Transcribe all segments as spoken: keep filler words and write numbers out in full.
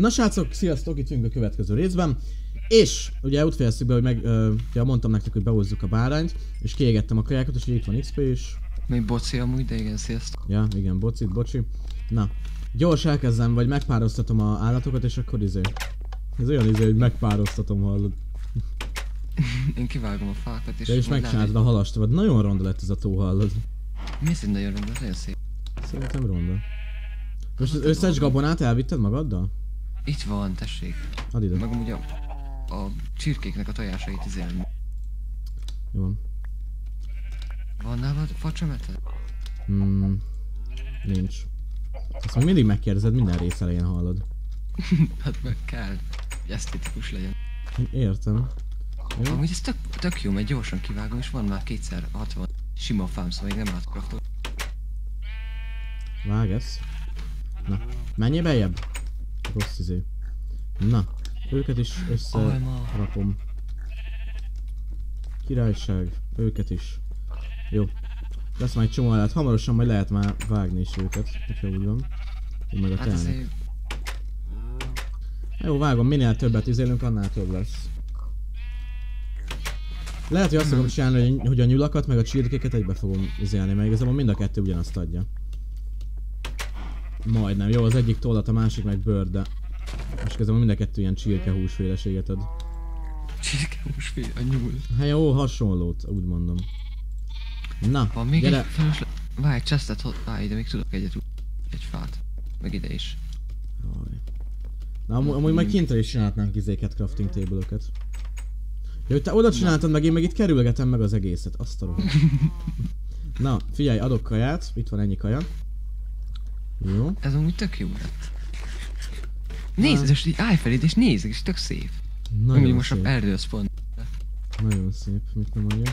Na srácok, sziasztok, itt jönk a következő részben. És ugye úgy fejeztük be, hogy meg, ö, ugye mondtam nektek, hogy behozzuk a bárányt, és kiégettem a kajákat, és itt van iksz pé is. Még boci amúgy, de igen, sziasztok. Ja, igen, boci, bocsi. Na, gyors elkezdem, vagy megpároztatom a állatokat, és akkor izé. Ez olyan izé, hogy megpároztatom, hallod. Én kivágom a fákat, és... De és megcsináltad a halast, vagy nagyon ronda lett ez a tó, hallod. Mi ez, nagyon ronda? Nagyon szép. Szerintem ronda. Most az összes gabonát elvitted magaddal? Itt van, tessék. Add ide. Meg amúgy a, a csirkéknek a tojásait izé. Jó van. Van nálad facsemete? Hmm... Nincs. Ezt még mindig megkérdezed, minden rész elején hallod. Hát meg kell, hogy esztétikus legyen. Értem. Jó? Amúgy ez tök, tök jó, mert gyorsan kivágom, és van már kétszer hatvan sima fám, szóval még nem átcraftolom. Vág ezt. Na, menjél beljebb? Rossz izé. Na, őket is összerakom. Királyság, őket is. Jó. Lesz már egy csomó állat, hamarosan majd lehet már vágni is őket, hogyha úgy van. Úgy meg a telnek. Jó, vágom, minél többet izélünk, annál több lesz. Lehet, hogy azt fogom csinálni, hogy a nyulakat meg a csirkéket egybe fogom izélni, mert igazából mind a kettő ugyanazt adja. Majdnem, jó, az egyik tollat, a másik meg bőr, de... És közben mind a kettő ilyen csirkehúsféleséget ad. Csirkehúsféle, a nyúl. Hát jó, hasonlót, úgy mondom. Na, van még gyere. Egy felösle... Várj, chestet, várj, de még tudok egyet, egy fát. Meg ide is. Jaj. Na, amúgy, amúgy majd kintre is csinálhatnánk izéket, crafting table-öket. Jó, te oda csináltad meg, én meg itt kerülgetem meg az egészet, azt a Na, figyelj, adok kaját, itt van ennyi kaja. Jó. Ez amúgy tök jó lett. Nézd, most így állj feléd és nézd, és tök szép. Nagyon amúgy most a erdősz pont. Nagyon szép, mit nem mondja.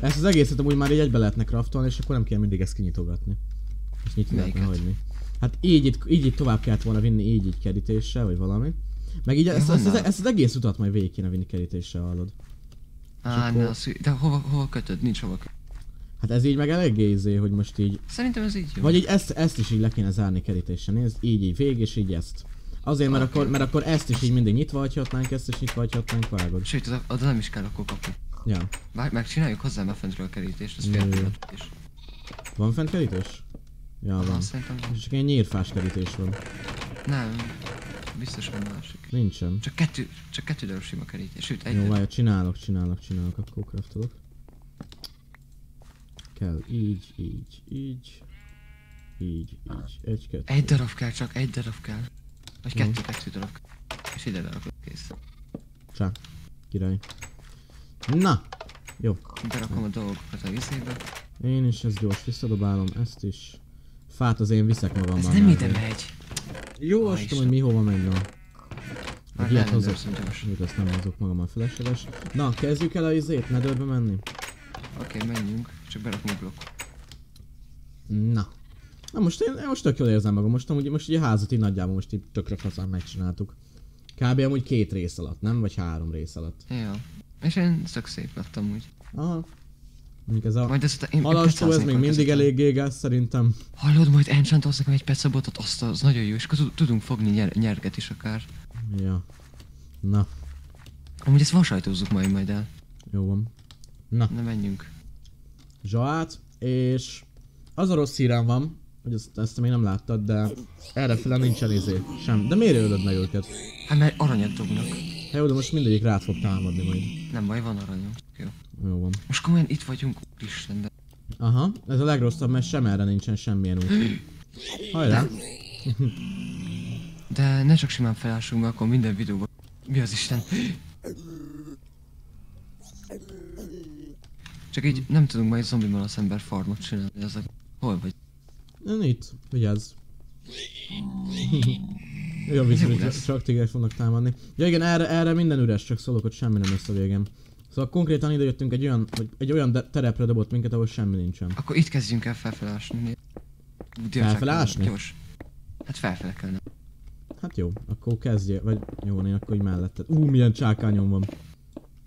Ezt az egészet amúgy már így egybe lehetne craftolni, és akkor nem kell mindig ezt kinyitogatni. És nyitni lehetne hagyni. Hát így itt, így itt tovább kellett volna vinni, így így kerítéssel, vagy valami. Meg így ezt, ezt, ezt, ezt az egész utat majd végig kéne vinni kerítéssel, hallod. Á, akkor... ne, de hova, hova kötöd? Nincs hova kötöd. Hát ez így meg eléggé izé, hogy most így... Szerintem ez így jó. Vagy így ezt, ezt is így le kéne zárni kerítéssel, nézd, így így végig, és így ezt. Azért, mert, okay. akkor, mert akkor ezt is így mindig nyitva hagyhatnánk, ezt is nyitva hagyhatnánk, vágod. Sőt, oda, oda nem is kell akkor kapni. Ja. Várj, megcsináljuk hozzá már fentről a kerítést, az félre is. Van fent kerítés? Ja, aha, van. És csak egy nyírfás kerítés van. Nem, biztos van másik. Nincsen. Csak kettő, csak kettő darab sima kerítés, sőt egy. Jó, várj, csinálok, csinálok, csinálok, akkor craftolok. Kell így, így, így, így, így, egy, kettő. Egy darab kell csak, egy darab kell. Vagy kettő, no. kettő darab kell. És ide darabok kész. Csá, király. Na! Jó. Berakom a dolgokat a vizébe. Én is ezt gyors visszadobálom, ezt is. Fát az én viszek magammal. Ez nem ide megy. Jó, azt tudom, hogy mi hova megy van. Egy ilyet hozzá. Még azt nem hozok magammal felesleges. Na, kezdjük el a izét, ne dörbe menni. Oké, okay, menjünk. Csak berakom a blokkot. Na. Na most én, én most tök jól érzem magam. Most amúgy most így a házat így nagyjából most így tökre faszán megcsináltuk. Kb. Amúgy két rész alatt, nem? Vagy három rész alatt. Ja. És én tök szép lettem úgy. Aha. Mondjuk ez a halastó, ez még mindig eléggé gáz szerintem. Hallod, majd enchantolsz nekem egy petszabotot, azt az nagyon jó, és akkor tudunk fogni nyer nyerget is akár. Ja. Na. Amúgy ezt vasajtózzuk majd majd el. Jó van. Na. Na menjünk. Zsaát, és az a rossz hírem van, hogy ezt, ezt még nem láttad, de errefele nincsen izé sem. De miért ölöd meg őket? Hát mert aranyat dobnak. Hát jó, de most mindegyik rád fog támadni majd. Nem baj, van aranyom. Jó. Jó van. Most komolyan itt vagyunk, úristen, de... Aha, ez a legrosszabb, mert sem erre nincsen semmilyen út. Hajrá! De... de ne csak simán felássunk, mert akkor minden videóban... Mi az isten? Csak így nem tudunk majd zombiban az ember farmot csinálni, ezek... Hol vagy? Ön itt, vigyázz. Jó, viszont csak téged fognak támadni. Ja igen, erre, erre minden üres, csak szólok, hogy semmi nem lesz a végén. Szóval konkrétan ide jöttünk egy olyan, vagy egy olyan terepre dobott minket, ahol semmi nincsen. Akkor itt kezdjünk el felfelásni. Felfelásni? Gyors. Hát felfele kellene. Hát jó, akkor kezdjél, vagy jó, én akkor így melletted. Ú, milyen csákányom van.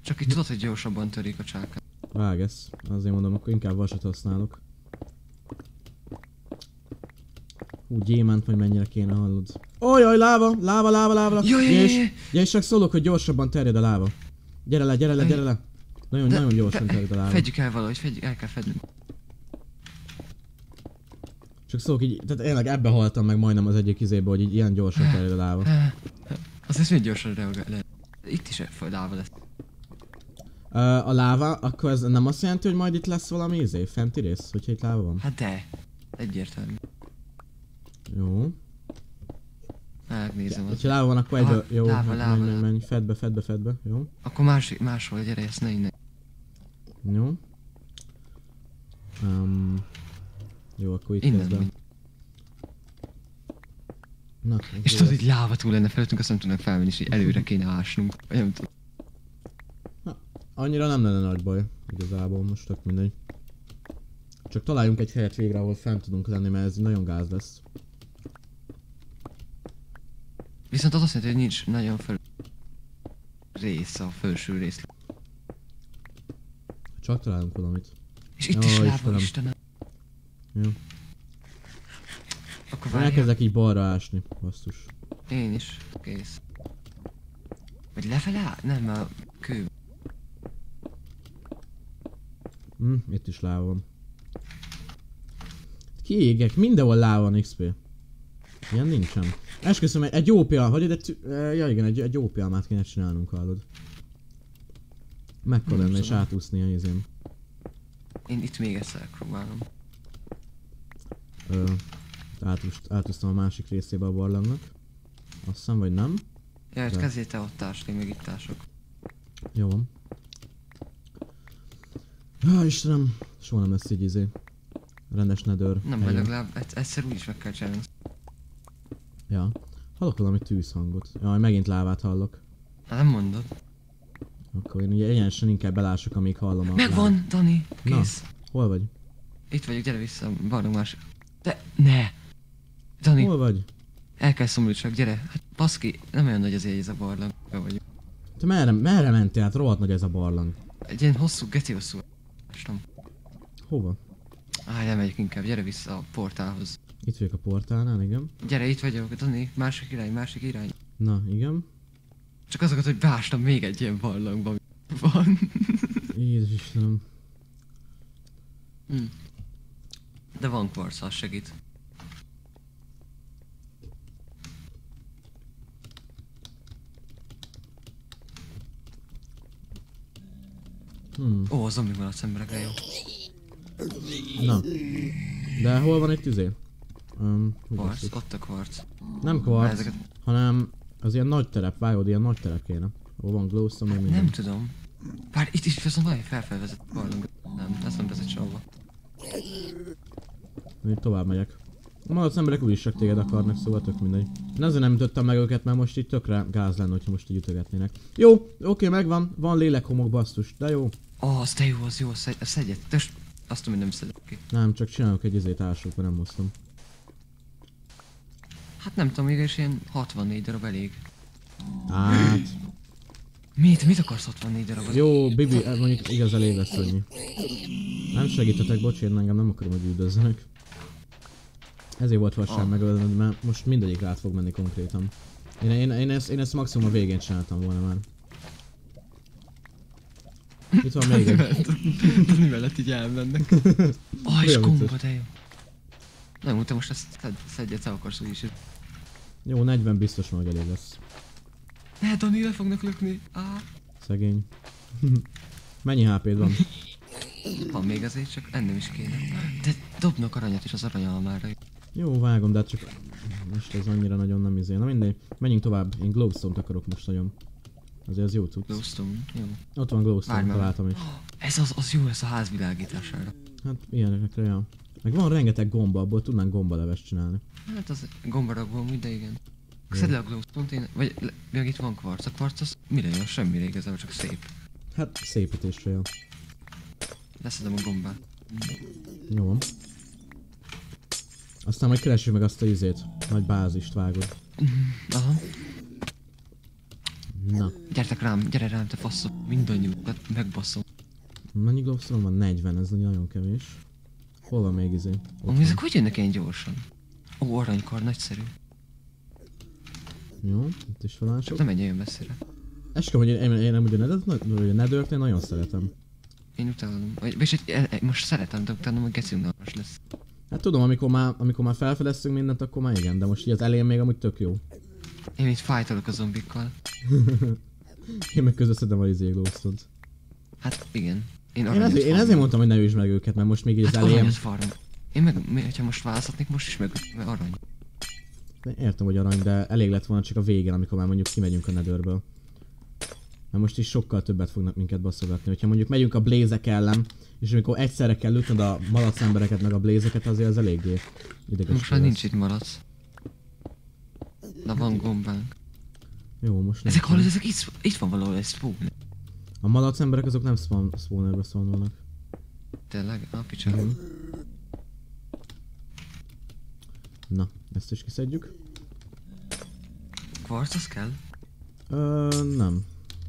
Csak itt tudod, hogy gyorsabban törik a csákány. Vág ez, azért mondom, akkor inkább vasat használok. úgy gyémánt, hogy mennyire kéne, hallod. Ojjaj, láva, láva, láva, láva. Jaj, és csak szólok, hogy gyorsabban terjed a láva. Gyere le, gyere le, gyere le. Nagyon, de, nagyon gyorsan de, terjed a láva. Fedjük el valahogy, fedjük, el kell fednünk. Csak szólok így, tehát tényleg ebbe haltam meg majdnem az egyik izébe, hogy így ilyen gyorsan terjed a láva. Az ez még gyorsan reagál le. Itt is egy láva lesz. Uh, a láva, akkor ez nem azt jelenti, hogy majd itt lesz valami izé, fenti rész, hogyha itt láva van? Hát de, egyértelmű. Jó. Megnézem. Ja, hogyha láva van, akkor egybe, ah, jó, láva, hát láva, menj, láva. menj, menj, fedd be, fedd be, fedd be, jó. Akkor másik, máshol, gyere, ezt ne innen. Jó. Um, jó, akkor itt innen kezdem. Na, és tudod, hogy láva túl lenne felettünk, azt nem tudnak felmenni, és előre kéne ásnunk, nem tudom. Annyira nem lenne nagy baj, igazából most tök mindegy. Csak találjunk egy helyet végre, ahol fent tudunk lenni, mert ez nagyon gáz lesz. Viszont az azt jelenti, hogy nincs nagyon föl... rész a felső rész. Csak találunk valamit. És itt is lába, Istenem. Jó. Akkor elkezdek így balra ásni, basszus. Én is, kész. Vagy lefele áll? Nem, a kő. Hm, itt is láva van. Kiégek, mindenhol láva van iksz pé. Ilyen nincsen. Esküszöm, egy, egy ó pé, hagyod egy... Ja igen, egy, egy ó pé almát kéne csinálnunk, hallod. Mekkora lenne és átúszni a izém. Én itt még egyszer próbálom. Ö... Átúsztam a másik részébe a barlangnak. Azt hiszem, vagy nem? Jaj, de... kezdjél te ott tásni, még itt társok. Jó van. Há, Istenem, soha nem lesz így izé. Rendes nedőr. Nem baj, legalább egyszer úgyis meg kell csinálni. Ja. Hallok valami tűzhangot. Jaj, megint lávát hallok. Hát nem mondod. Akkor én ugye egyenesen inkább belások, amíg hallom a... Megvan, Dani! Kész. Na, hol vagy? Itt vagyok, gyere vissza, barlang másik. De... Ne! Dani! Hol vagy? El kell szomorítsak, gyere. Hát baszki, nem olyan nagy azért ez a barlang. Be vagyok. Te merre, merre mentél? Hát rohadt nagy ez a barlang. Egy ilyen hosszú, geci hosszú. Hova? Áj, nem megyek inkább, gyere vissza a portálhoz. Itt vagyok a portálnál, igen. Gyere, itt vagyok, Dani, másik irány, másik irány. Na, igen. Csak azokat, hogy beástam még egy ilyen barlangban van. Jézus Istenem. Hm. De van kvarc, az segít. Hmm. Ó, a zombi van a szemberekre, jó. Na. De hol van egy tüzé? Um, kvarc, ott a kvarc. Nem kvarc, ezeket... hanem az ilyen nagy terep, vágod, ilyen nagy terep kéne. Ahol van glowstone, meg minden. Nem tudom. Bár itt is viszont valami felfelvezett barlang. Nem, ezt nem vezet sehova. Én tovább megyek. Ma az emberek úgyis csak téged akarnak, szóval tök mindegy. Én azért nem ütöttem meg őket, mert most itt tökre gáz lenne, hogyha most így ütögetnének. Jó, oké, megvan, van lélekhomok, basszus, de jó. Ó, oh, az de jó, az jó, szed, szedjed, töst, azt tudom, hogy nem szedek ki. Nem, csak csinálok egy izét ásokba, nem hoztam. Hát nem tudom, mégis ilyen hatvannégy darab elég. Hát. Mit, mit akarsz hatvannégy darab elég? Jó, Bibi, mondjuk igaz elég lesz annyi. Nem segítetek, bocsánat, engem nem akarom, hogy üldözzenek. Ezért volt vasárnap megölni, mert most mindegyik át fog menni konkrétan. Én, én, én, ezt, én ezt maximum a végén csináltam volna már. Itt van még egy. Tudni veled így elmennek. Aj, és komba, de jó. Nem, úgy te most ezt szedjed, el akarsz úgyis. Jó, negyven biztos majd elég lesz. Ne, Dani, le fognak lökni. Szegény. Mennyi há pé-d van? Van még azért, csak ennem is kéne. De dobnak aranyat is az aranyalmára. Jó, vágom, de hát csak most ez annyira nagyon nem izé. Na mindegy, menjünk tovább. Én glowstone-t akarok most nagyon. Azért az jó cucc. Glowstone, jó. Ott van glowstone, találtam is. Ez az, az jó, ez a ház világítására. Hát ilyenekre, jó. Meg van rengeteg gomba, abból tudnánk gombalevest csinálni. Hát az gombaragból, de igen. Szedd le a glowstone-t, én... vagy le, még itt van kvarc. A kvarc az mire jó, semmire igazából, csak szép. Hát szépítésre jó. Leszedem a gombát. Jó van. Aztán majd keresjük meg azt a izét. Nagy bázist vágod. Aha. Na. Gyertek rám, gyere rám, te faszom. Mindannyiukat megbaszom. Mennyi glowstone van? negyven, ez nagyon kevés. Hol van még izé? Amúgy ezek hogy jönnek ilyen gyorsan? Ó, aranykar, nagyszerű. Jó, itt is van sok. Nem egy olyan messzire. Esküvöm, hogy én, én nem ugye nedőrtnél nagyon szeretem. Én utálom. És most szeretem, de utána meg gecünk nálmas lesz. Hát tudom, amikor már, amikor már felfedeztünk mindent, akkor már igen, de most így az elén még amúgy tök jó. Én itt fájtalok a zombikkal. Én meg közösszedem a izé glóztod. Hát igen. Én, én, ezért, én ezért mondtam, hogy ne üsd meg őket, mert most még így az hát elém... Én meg, ha most választhatnék, most is meg arany. Értem, hogy arany, de elég lett volna csak a végén, amikor már mondjuk kimegyünk a nedőrből. Mert most is sokkal többet fognak minket basszogatni. Hogyha mondjuk megyünk a blézek ellen, és amikor egyszerre kell lütnöd a malac embereket meg a blézeket, azért az eléggé ideges. Most már nincs itt malac. Na van gombánk. Jó, most nem. Ezek hol, ezek itt, itt van valahol egy spawn. A malac emberek azok nem spawnerbe szólnak. Tényleg? A picsába. Na, ezt is kiszedjük. Kvarc az kell? Ö, nem.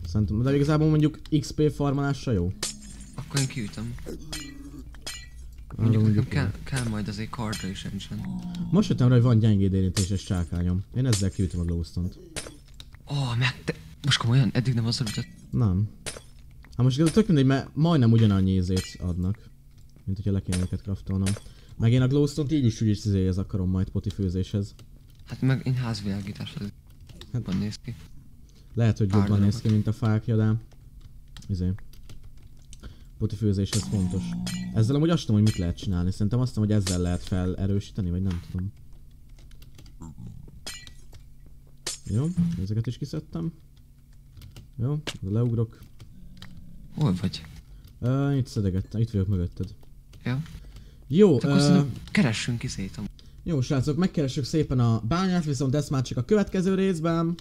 Szerintem, de igazából mondjuk iksz pé farmalással jó. Akkor én kiütöm. Mondjuk nekem kell, kell majd azért kardra is encsen. Most jöttem rá, hogy van gyengéd érintéses csákányom. Én ezzel kiütöm a glowstone-t. Ó, oh, meg te... Most komolyan? Eddig nem azzal ütött? Nem. Hát most igazából tök mindegy, mert majdnem ugyanannyi ízét adnak. Mint hogyha le kéne őket craftolnom. Meg én a glowstone-t így is úgy is izéhez akarom majd potifőzéshez. Hát meg én házvilágításhoz. Hát van néz ki. Lehet, hogy jobban néz ki, mint a fákja, de... Izé... Potifőzéshez fontos. Ezzel amúgy azt tudom, hogy mit lehet csinálni. Szerintem azt tudom, hogy ezzel lehet felerősíteni, vagy nem tudom. Jó, ezeket is kiszedtem. Jó, leugrok. Hol vagy? Uh, itt szedegettem, itt vagyok mögötted. Ja. Jó, uh... Köszönöm. Keressünk izét. Jó, srácok, megkeressük szépen a bányát, viszont ezt már csak a következő részben.